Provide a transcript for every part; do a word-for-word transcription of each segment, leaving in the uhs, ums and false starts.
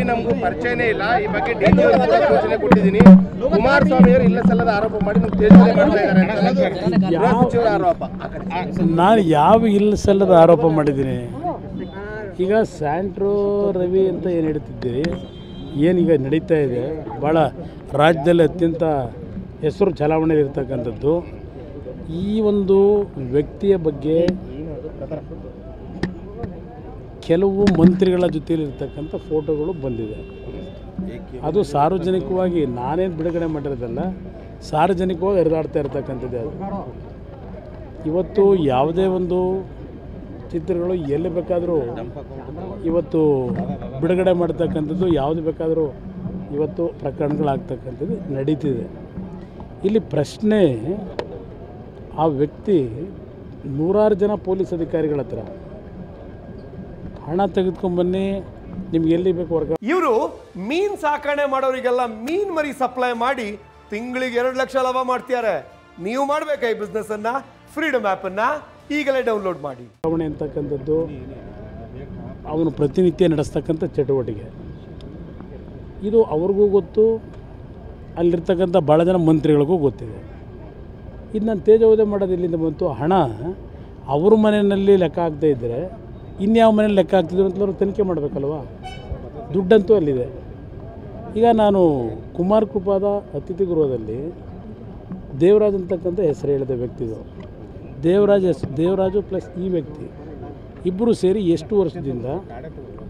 ಕವಿ ನಮಗೂ ಪರಿಚಯನೇ ಇಲ್ಲ ಈ ಬಗ್ಗೆ ಡಿಜಿಎಂ ಅಂತ ಸೂಚನೆ ಕೊಟ್ಟಿದ್ದೀನಿ ಕುಮಾರ್ ಸ್ವಾಮಿ ಅವರು ಇಲ್ಲ ಸಲ್ಲದ ಆರೋಪ ಮಾಡಿ ನೀವು ತೇಜಸ್ವಿ ಮಾಡ್ತಾ ಇದ್ದಾರೆ ಅಂತ ರಾಜಕೀಯ ಆರೋಪ ನಾನು ಯಾವ ಇಲ್ಲ ಸಲ್ಲದ ಆರೋಪ ಮಾಡಿದ್ದೀನಿ ಈಗ ಸ್ಯಾಂಟ್ರೋ ರವಿ ಅಂತ ಏನು ಹೇಳ್ತಿದ್ದೀರಿ ಏನು ಈಗ ನಡೆಯುತ್ತಾ ಇದೆ ಬಹಳ ರಾಜ್ಯದಲ್ಲಿ ಅತ್ಯಂತ ಹೆಸರು ಚಲಾವಣೆ ಇರತಕ್ಕಂತದ್ದು ಈ ಒಂದು ವ್ಯಕ್ತಿಯ ಬಗ್ಗೆ ಕೆಲವು ಮಂತ್ರಿಗಳ ಜೊತೆಯಲ್ಲಿರ್ತಕ್ಕಂಥ ಫೋಟೋಗಳು ಬಂದಿದೆ ಅದು ಸಾರ್ವಜನಿಕವಾಗಿ ನಾನೇನು ಬಿಡುಗಡೆ ಮಾಡಿರೋದಲ್ಲ ಸಾರ್ವಜನಿಕವಾಗಿ ಹರಿದಾಡ್ತಾ ಇರ್ತಕ್ಕಂಥದ್ದೇ ಅದು ಇವತ್ತು ಯಾವುದೇ ಒಂದು ಚಿತ್ರಗಳು ಎಲ್ಲಿ ಬೇಕಾದರೂ ಇವತ್ತು ಬಿಡುಗಡೆ ಮಾಡ್ತಕ್ಕಂಥದ್ದು ಯಾವುದು ಬೇಕಾದರೂ ಇವತ್ತು ಪ್ರಕರಣಗಳಾಗ್ತಕ್ಕಂಥದ್ದು ನಡೀತಿದೆ ಇಲ್ಲಿ ಪ್ರಶ್ನೆ ಆ ವ್ಯಕ್ತಿ ನೂರಾರು ಜನ ಪೊಲೀಸ್ ಅಧಿಕಾರಿಗಳ ಹತ್ರ ಹಣ ತೆಗೆದುಕೊಂಡ್ಬನ್ನಿ ನಿಮ್ಗೆ ಎಲ್ಲಿ ಬೇಕು ವರ್ಗ ಇವರು ಮೀನು ಸಾಕಣೆ ಮಾಡೋರಿಗೆಲ್ಲ ಮೀನು ಮರಿ ಸಪ್ಲೈ ಮಾಡಿ ತಿಂಗಳಿಗೆ ಎರಡು ಲಕ್ಷ ಲಾಭ ಮಾಡ್ತಿದ್ದಾರೆ ನೀವು ಮಾಡಬೇಕಾ ಈ ಬಿಸ್ನೆಸ್ಸನ್ನು ಫ್ರೀಡಮ್ ಆ್ಯಪನ್ನು ಈಗಲೇ ಡೌನ್ಲೋಡ್ ಮಾಡಿ ಚುನಾವಣೆ ಅಂತಕ್ಕಂಥದ್ದು ಅವನು ಪ್ರತಿನಿತ್ಯ ನಡೆಸ್ತಕ್ಕಂಥ ಚಟುವಟಿಕೆ ಇದು ಅವ್ರಿಗೂ ಗೊತ್ತು ಅಲ್ಲಿರ್ತಕ್ಕಂಥ ಭಾಳ ಜನ ಮಂತ್ರಿಗಳಿಗೂ ಗೊತ್ತಿದೆ ಇದು ನಾನು ತೇಜೋದಯ ಮಾಡೋದು ಇಲ್ಲಿಂದ ಬಂತು ಹಣ ಅವ್ರ ಮನೆಯಲ್ಲಿ ಲೆಕ್ಕ ಆಗದೇ ಇದ್ದರೆ ಇನ್ಯಾವ ಮನೇಲಿ ಲೆಕ್ಕ ಆಗ್ತಿದ್ರು ಅಂತಲೂ ತನಿಖೆ ಮಾಡಬೇಕಲ್ವ ದುಡ್ಡಂತೂ ಅಲ್ಲಿದೆ ಈಗ ನಾನು ಕುಮಾರ್ ಕೃಪಾದ ಅತಿಥಿ ಗೃಹದಲ್ಲಿ ದೇವರಾಜ್ ಅಂತಕ್ಕಂಥ ಹೆಸರು ಹೇಳಿದ ವ್ಯಕ್ತಿದು ದೇವರಾಜ್ ಹೆಸರು ದೇವರಾಜು ಪ್ಲಸ್ ಈ ವ್ಯಕ್ತಿ ಇಬ್ಬರು ಸೇರಿ ಎಷ್ಟು ವರ್ಷದಿಂದ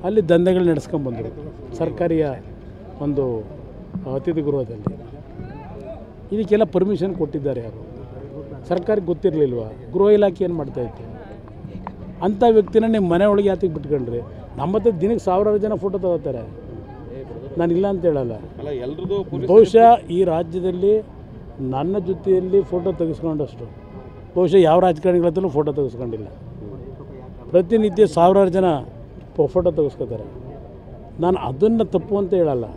ಅಲ್ಲಿ ದಂಧೆಗಳು ನಡೆಸ್ಕೊಂಬಂದರು ಸರ್ಕಾರಿಯ ಒಂದು ಅತಿಥಿ ಗೃಹದಲ್ಲಿ ಇದಕ್ಕೆಲ್ಲ ಪರ್ಮಿಷನ್ ಕೊಟ್ಟಿದ್ದಾರೆ ಯಾರು ಸರ್ಕಾರಕ್ಕೆ ಗೊತ್ತಿರಲಿಲ್ವ ಗೃಹ ಇಲಾಖೆ ಏನು ಮಾಡ್ತಾಯಿತ್ತು ಅಂಥ ವ್ಯಕ್ತಿನ ನಿಮ್ಮ ಮನೆ ಒಳಗೆ ಯಾತಿಗೆ ಬಿಟ್ಕೊಂಡ್ರಿ ನಮ್ಮ ಹತ್ರ ದಿನಕ್ಕೆ ಸಾವಿರಾರು ಜನ ಫೋಟೋ ತಗೋತಾರೆ ನಾನಿಲ್ಲ ಅಂತ ಹೇಳಲ್ಲ ಬಹುಶಃ ಈ ರಾಜ್ಯದಲ್ಲಿ ನನ್ನ ಜೊತೆಯಲ್ಲಿ ಫೋಟೋ ತೆಗೆಸ್ಕೊಂಡಷ್ಟು ಬಹುಶಃ ಯಾವ ರಾಜಕಾರಣಿಗಳ ಹತ್ರಲೂ ಫೋಟೋ ತೆಗೆಸ್ಕೊಂಡಿಲ್ಲ ಪ್ರತಿನಿತ್ಯ ಸಾವಿರಾರು ಜನ ಫೋಟೋ ತೆಗೆಸ್ಕೋತಾರೆ ನಾನು ಅದನ್ನು ತಪ್ಪು ಅಂತ ಹೇಳಲ್ಲ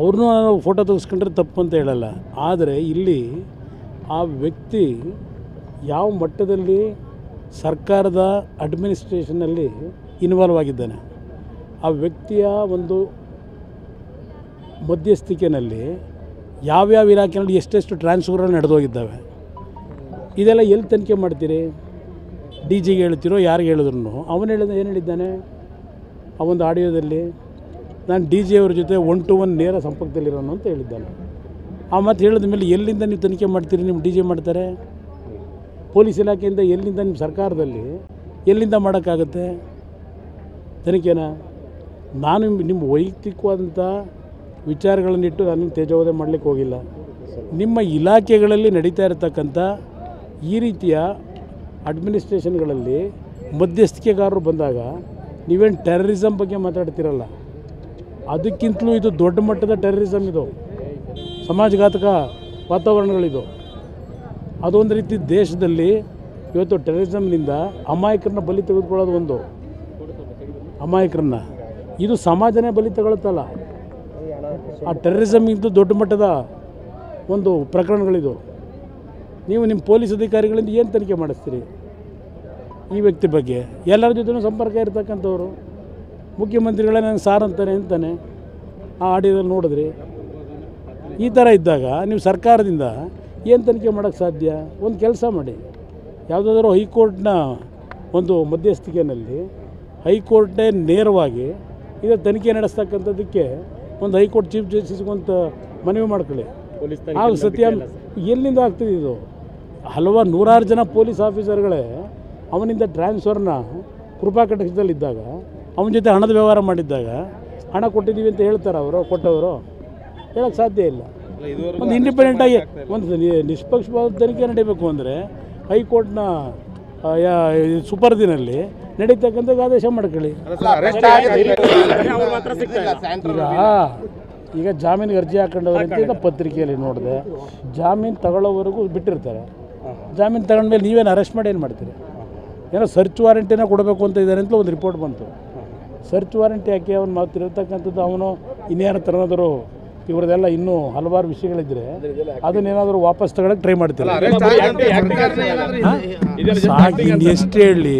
ಅವ್ರನ್ನೂ ನಾನು ಫೋಟೋ ತೆಗೆಸ್ಕೊಂಡ್ರೆ ತಪ್ಪು ಅಂತ ಹೇಳಲ್ಲ ಆದರೆ ಇಲ್ಲಿ ಆ ವ್ಯಕ್ತಿ ಯಾವ ಮಟ್ಟದಲ್ಲಿ ಸರ್ಕಾರದ ಅಡ್ಮಿನಿಸ್ಟ್ರೇಷನಲ್ಲಿ ಇನ್ವಾಲ್ವ್ ಆಗಿದ್ದಾನೆ ಆ ವ್ಯಕ್ತಿಯ ಒಂದು ಮಧ್ಯಸ್ಥಿಕೆಯಲ್ಲಿ ಯಾವ್ಯಾವ ಇಲಾಖೆಯಲ್ಲಿ ಎಷ್ಟೆಷ್ಟು ಟ್ರಾನ್ಸ್ಫರ್ಗಳು ನಡೆದೋಗಿದ್ದಾವೆ ಇದೆಲ್ಲ ಎಲ್ಲಿ ತನಿಖೆ ಮಾಡ್ತೀರಿ ಡಿ ಜಿಗೆ ಹೇಳ್ತಿರೋ ಯಾರಿಗೆ ಹೇಳಿದ್ರು ಅವನು ಹೇಳಿದ ಏನು ಹೇಳಿದ್ದಾನೆ ಆ ಒಂದು ಆಡಿಯೋದಲ್ಲಿ ನಾನು ಡಿ ಜಿ ಅವ್ರ ಜೊತೆ ಒನ್ ಟು ಒನ್ ನೇರ ಸಂಪರ್ಕದಲ್ಲಿರೋನು ಅಂತ ಹೇಳಿದ್ದಾನೆ ಆ ಮಾತು ಹೇಳಿದ ಮೇಲೆ ಎಲ್ಲಿಂದ ನೀವು ತನಿಖೆ ಮಾಡ್ತೀರಿ ನಿಮ್ಮ ಡಿ ಜಿ ಮಾಡ್ತಾರೆ ಪೊಲೀಸ್ ಇಲಾಖೆಯಿಂದ ಎಲ್ಲಿಂದ ನಿಮ್ಮ ಸರ್ಕಾರದಲ್ಲಿ ಎಲ್ಲಿಂದ ಮಾಡೋಕ್ಕಾಗತ್ತೆ ತನಿಖೆನ ನಾನು ನಿಮ್ಮ ವೈಯಕ್ತಿಕವಾದಂಥ ವಿಚಾರಗಳನ್ನಿಟ್ಟು ನಾನು ತೇಜೋವಧೆ ಮಾಡಲಿಕ್ಕೆ ಹೋಗಿಲ್ಲ ನಿಮ್ಮ ಇಲಾಖೆಗಳಲ್ಲಿ ನಡೀತಾ ಇರತಕ್ಕಂಥ ಈ ರೀತಿಯ ಅಡ್ಮಿನಿಸ್ಟ್ರೇಷನ್ಗಳಲ್ಲಿ ಮಧ್ಯಸ್ಥಿಕೆಗಾರರು ಬಂದಾಗ ನೀವೇನು ಟೆರರಿಸಮ್ ಬಗ್ಗೆ ಮಾತಾಡ್ತಿರಲ್ಲ ಅದಕ್ಕಿಂತಲೂ ಇದು ದೊಡ್ಡ ಮಟ್ಟದ ಟೆರರಿಸಮ್ ಇದು ಸಮಾಜಘಾತಕ ವಾತಾವರಣಗಳಿದು ಅದೊಂದು ರೀತಿ ದೇಶದಲ್ಲಿ ಇವತ್ತು ಟೆರರಿಸಮ್ನಿಂದ ಅಮಾಯಕರನ್ನ ಬಲಿ ತೆಗೆದುಕೊಳ್ಳೋದು ಒಂದು ಅಮಾಯಕರನ್ನ ಇದು ಸಮಾಜನೇ ಬಲಿ ತಗೊಳ್ಳುತ್ತಲ್ಲ ಆ ಟೆರರಿಸಮ್ಗಿಂತ ದೊಡ್ಡ ಮಟ್ಟದ ಒಂದು ಪ್ರಕರಣಗಳಿದು ನೀವು ನಿಮ್ಮ ಪೊಲೀಸ್ ಅಧಿಕಾರಿಗಳಿಂದ ಏನು ತನಿಖೆ ಮಾಡಿಸ್ತೀರಿ ಈ ವ್ಯಕ್ತಿ ಬಗ್ಗೆ ಎಲ್ಲರ ಜೊತೆಯೂ ಸಂಪರ್ಕ ಇರ್ತಕ್ಕಂಥವ್ರು ಮುಖ್ಯಮಂತ್ರಿಗಳೇ ನನಗೆ ಸಾರ್ ಅಂತಾನೆ ಅಂತಾನೆ ಆ ಆಡಿಯೋದಲ್ಲಿ ನೋಡಿದ್ರಿ ಈ ಥರ ಇದ್ದಾಗ ನೀವು ಸರ್ಕಾರದಿಂದ ಏನು ತನಿಖೆ ಮಾಡೋಕ್ಕೆ ಸಾಧ್ಯ ಒಂದು ಕೆಲಸ ಮಾಡಿ ಯಾವುದಾದ್ರೂ ಹೈಕೋರ್ಟ್ನ ಒಂದು ಮಧ್ಯಸ್ಥಿಕೆಯಲ್ಲಿ ಹೈಕೋರ್ಟೇ ನೇರವಾಗಿ ಇದರ ತನಿಖೆ ನಡೆಸ್ತಕ್ಕಂಥದ್ದಕ್ಕೆ ಒಂದು ಹೈಕೋರ್ಟ್ ಚೀಫ್ ಜಸ್ಟಿಸ್ಗಂತ ಮನವಿ ಮಾಡ್ಕೊಳ್ಳಿ ಆಗ ಸತ್ಯಾಂಶ ಎಲ್ಲಿಂದ ಆಗ್ತದೆ ಇದು ಹಲವಾರು ನೂರಾರು ಜನ ಪೊಲೀಸ್ ಆಫೀಸರ್ಗಳೇ ಅವನಿಂದ ಟ್ರಾನ್ಸ್ಫರ್ನ ಕೃಪಾ ಕಟಕದಲ್ಲಿದ್ದಾಗ ಅವನ ಜೊತೆ ಹಣದ ವ್ಯವಹಾರ ಮಾಡಿದ್ದಾಗ ಹಣ ಕೊಟ್ಟಿದ್ದೀವಿ ಅಂತ ಹೇಳ್ತಾರೆ ಅವರು ಕೊಟ್ಟವರು ಹೇಳೋಕ್ಕೆ ಸಾಧ್ಯ ಇಲ್ಲ ಒಂದು ಇಂಡಿಪೆಂಡೆಂಟಾಗಿ ಒಂದು ನಿಷ್ಪಕ್ಷಪಾತ ತನಿಖೆ ನಡೀಬೇಕು ಅಂದರೆ ಹೈಕೋರ್ಟ್ನ ಸುಪರ್ದಿನಲ್ಲಿ ನಡೀತಕ್ಕಂಥ ಆದೇಶ ಮಾಡ್ಕೊಳ್ಳಿ ಈಗ ಜಾಮೀನಿಗೆ ಅರ್ಜಿ ಹಾಕೊಂಡವರಂತ ಈಗ ಪತ್ರಿಕೆಯಲ್ಲಿ ನೋಡಿದೆ ಜಾಮೀನು ತಗೊಳ್ಳೋವರೆಗೂ ಬಿಟ್ಟಿರ್ತಾರೆ ಜಾಮೀನು ತಗೊಂಡ್ಮೇಲೆ ನೀವೇನು ಅರೆಸ್ಟ್ ಮಾಡಿ ಏನು ಮಾಡ್ತೀರಿ ಏನೋ ಸರ್ಚ್ ವಾರೆಂಟಿನ ಕೊಡಬೇಕು ಅಂತ ಇದ್ದಾರೆ ಅಂತಲೂ ಒಂದು ರಿಪೋರ್ಟ್ ಬಂತು ಸರ್ಚ್ ವಾರೆಂಟ್ ಯಾಕೆ ಅವ್ನು ಮಾತಿರ್ತಕ್ಕಂಥದ್ದು ಅವನು ಇನ್ಯಾರ ಥರನಾದರೂ ಇವರದೆಲ್ಲ ಇನ್ನೂ ಹಲವಾರು ವಿಷಯಗಳಿದ್ರೆ ಅದನ್ನೇನಾದರೂ ವಾಪಸ್ ತಗೊಳಕ್ಕೆ ಟ್ರೈ ಮಾಡ್ತೀರ ಎಷ್ಟು ಹೇಳಿ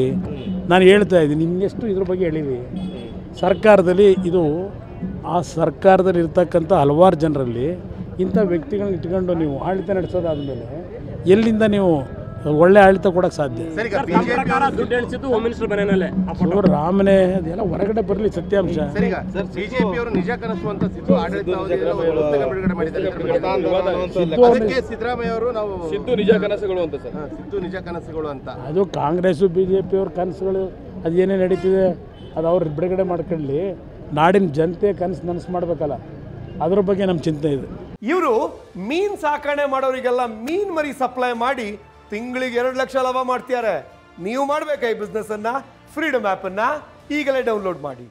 ನಾನು ಹೇಳ್ತಾ ಇದ್ದೀನಿ ಇನ್ನೆಷ್ಟು ಇದ್ರ ಬಗ್ಗೆ ಹೇಳಿವಿ ಸರ್ಕಾರದಲ್ಲಿ ಇದು ಆ ಸರ್ಕಾರದಲ್ಲಿ ಇರತಕ್ಕಂತ ಹಲವಾರು ಜನರಲ್ಲಿ ಇಂತ ವ್ಯಕ್ತಿಗಳನ್ನು ಇಟ್ಟುಕೊಂಡು ನೀವು ಆಳಿತ ನಡೆಸೋದು ಆದಮೇಲೆ ಎಲ್ಲಿಂದ ನೀವು ಒಳ್ಳೆ ಆಳಿತ ಕೊಡಕ ಸಾಧ್ಯ? ಸರ್, ಈಗ ಬಿಜೆಪಿ ಅವರು ದುಡ್ಡು ಎಳ್ಸಿದ್ದು ಹೋಮ್ ಮಿನಿಸ್ಟರ್ ಬನೇನಲ್ಲೇ ಅಪ್ಪಟ ರಾಮನೇ ಅದೆಲ್ಲ ಹೊರಗಡೆ ಬರಲಿ ಸತ್ಯಾಂಶ. ಸರ್, ಈಗ ಸರ್ ಬಿಜೆಪಿ ಅವರು ನಿಜ ಕನಸುವಂತ ಸಿದ್ದು ಆಡಳಿತ ಅವಧಿಯಲ್ಲಿ ವ್ಯವಸ್ಥೆಗಳ ಬಿಡುಗಡೆ ಮಾಡಿದ್ದಾರೆ. ಅದಕ್ಕೆ ಸಿದ್ದರಾಮಯ್ಯ ಅವರು ನಾವು ಸಿದ್ದು ನಿಜ ಕನಸುಗಳು ಅಂತ ಸರ್ ಸಿದ್ದು ನಿಜ ಕನಸುಗಳು ಅಂತ ಅದು ಕಾಂಗ್ರೆಸ್ ಬಿಜೆಪಿ ಅವರ ಕನಸುಗಳು ಅದೇನೇ ನಡೀತಿದೆ ಅದು ಅವ್ರು ಬಿಡುಗಡೆ ಮಾಡ್ಕೊಳ್ಳಿ. ನಾಡಿನ ಜನತೆ ಕನಸು ನನಸು ಮಾಡಬೇಕಲ್ಲ, ಅದ್ರ ಬಗ್ಗೆ ನಮ್ಮ ಚಿಂತೆ ಇದೆ. ಇವರು ಮೀನು ಸಾಕಣೆ ಮಾಡೋರಿಗೆಲ್ಲ ಮೀನು ಮರಿ ಸಪ್ಲೈ ಮಾಡಿ ತಿಂಗಳಿಗೆ ಎರಡು ಲಕ್ಷ ಲಾಭ ಮಾಡ್ತಿದ್ದಾರೆ. ನೀವು ಮಾಡಬೇಕಾ ಈ ಬಿಸ್ನೆಸ್ಸನ್ನು? ಫ್ರೀಡಮ್ ಆ್ಯಪನ್ನು ಈಗಲೇ ಡೌನ್ಲೋಡ್ ಮಾಡಿ.